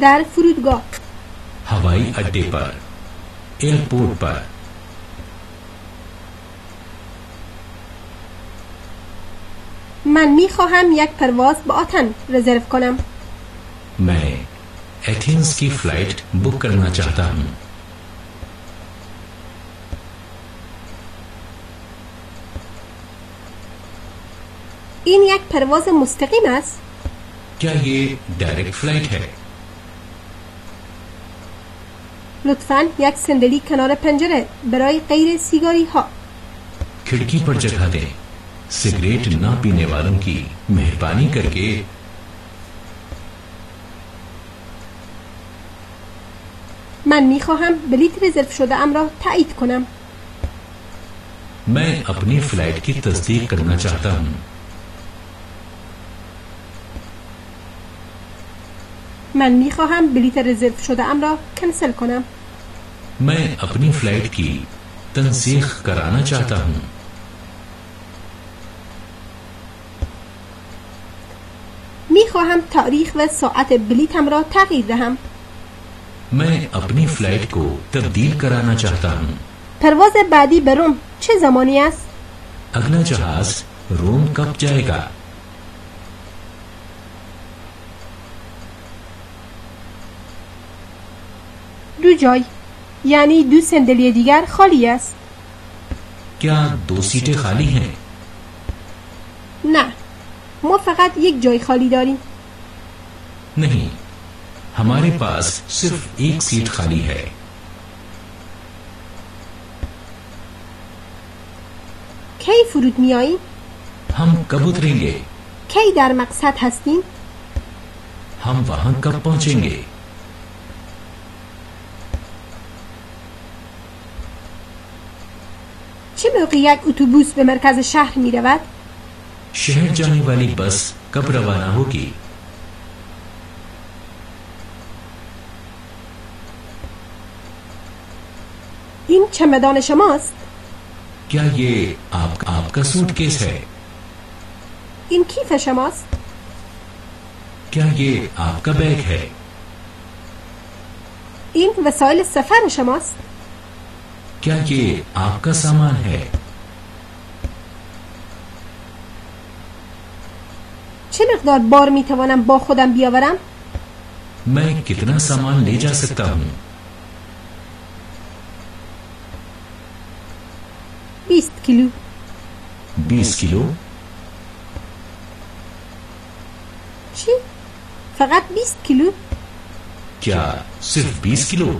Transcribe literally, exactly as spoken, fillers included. در فرودگاه، هوایی اڈے پر، ایئرپورٹ پر. من می خواهم یک پرواز به آتن رزرو کنم. میں ایتھنز کی فلائٹ بک کرنا چاہتا ہوں. این یک پرواز مستقیم است؟ کیا یہ ڈائریکٹ فلائٹ ہے؟ لطفاً یک صندلی کنار پنجره برای غیر سیگاری ها. کھڑکی پر جگہ دیں. سگریٹ نہ پینے والوں کی مہربانی کر کے. من میخواهم بلیت رزرو شده ام را تایید کنم. میں اپنی فلائٹ کی تصدیق کرنا چاہتا ہوں. من میخواهم بلیت رزرو شده ام را کنسل کنم. میں اپنی فلائٹ کی تنسیخ کرانا چاہتا ہوں. میخواهم تاریخ و ساعت بلیتم را تغییر دهم. میں اپنی فلائٹ کو تبدیل کرانا چاہتا ہوں. پرواز بعدی به روم چه زمانی است؟ اگلا جہاز روم کب جائے گا؟ دو جای یعنی دو صندلی دیگر خالی است. کیا دو سیٹیں خالی ہیں؟ نه، ما فقط یک جای خالی داریم. نہیں، ہمارے پاس صرف ایک سیٹ خالی ہے. کی فرود می آئیں؟ ہم کب اتریں گے؟ کی در مقصد هستیم؟ ہم وہاں کب پہنچیں گے؟ چه موقع یک اتوبوس به مرکز شهر می رود؟ شہر جانے والی بس کب روانہ ہوگی؟ این چمدان شماست؟ کیا یہ آپ کا, آپ کا سوٹ کیس ہے؟ این کیف شماست؟ کیا یہ آپ کا بیگ ہے؟ این وسایل سفر شماست؟ کیا یہ آپ کا سامان ہے؟ چه مقدار بار می توانم با خودم بیاورم؟ میں کتنا سامان لے جا سکتا ہوں؟ بیست کیلو. بیست کیلو؟ چی؟ فقط بیست کیلو؟ کیا صرف بیست کیلو؟